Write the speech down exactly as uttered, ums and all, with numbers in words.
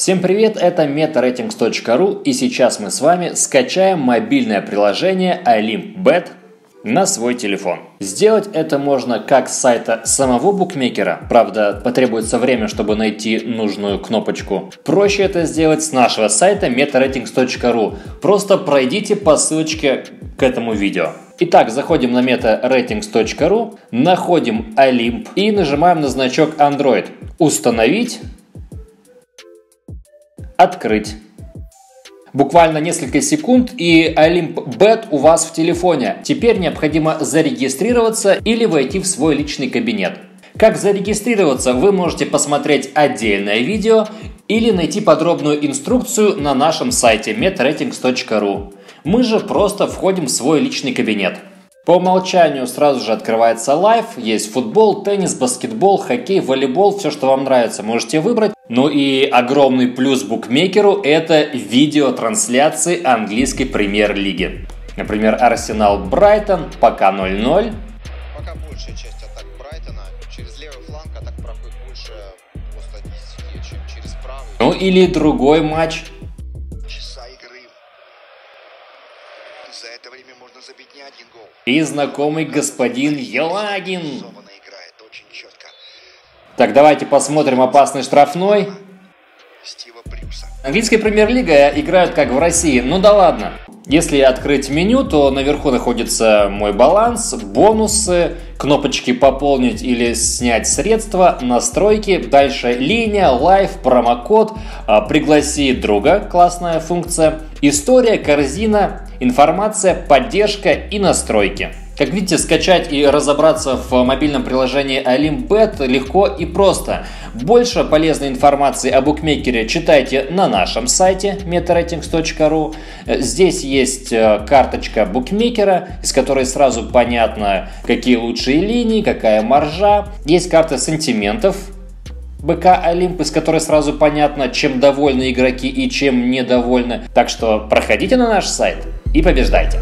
Всем привет, это MetaRatings.ru, и сейчас мы с вами скачаем мобильное приложение Олимп.бет на свой телефон. Сделать это можно как с сайта самого букмекера, правда, потребуется время, чтобы найти нужную кнопочку. Проще это сделать с нашего сайта MetaRatings.ru, просто пройдите по ссылочке к этому видео. Итак, заходим на MetaRatings.ru, находим Олимп и нажимаем на значок Android «Установить», «Открыть». Буквально несколько секунд, и Олимп.бет у вас в телефоне. Теперь необходимо зарегистрироваться или войти в свой личный кабинет. Как зарегистрироваться, вы можете посмотреть отдельное видео или найти подробную инструкцию на нашем сайте MetaRatings.ru. Мы же просто входим в свой личный кабинет. По умолчанию сразу же открывается лайв, есть футбол, теннис, баскетбол, хоккей, волейбол, все, что вам нравится, можете выбрать. Ну и огромный плюс букмекеру – это видеотрансляции английской премьер-лиги. Например, Арсенал-Брайтон, пока ноль ноль. Пока большая часть атак Брайтона, через левый фланг атак проходит больше по статистике, чем через правый. Ну или другой матч. За это время можно забить не один гол. И знакомый господин Елагин. Так, давайте посмотрим опасный штрафной. Английская премьер-лига играют как в России. Ну да ладно. Если открыть меню, то наверху находится мой баланс, бонусы, кнопочки «Пополнить» или «Снять средства», настройки, дальше линия, лайф, промокод, «Пригласи друга», классная функция, история, корзина, информация, поддержка и настройки. Как видите, скачать и разобраться в мобильном приложении Олимп.бет легко и просто. Больше полезной информации о букмекере читайте на нашем сайте MetaRatings.ru. Здесь есть карточка букмекера, из которой сразу понятно, какие лучшие линии, какая маржа. Есть карта сантиментов БК Олимп, из которой сразу понятно, чем довольны игроки и чем недовольны. Так что проходите на наш сайт и побеждайте!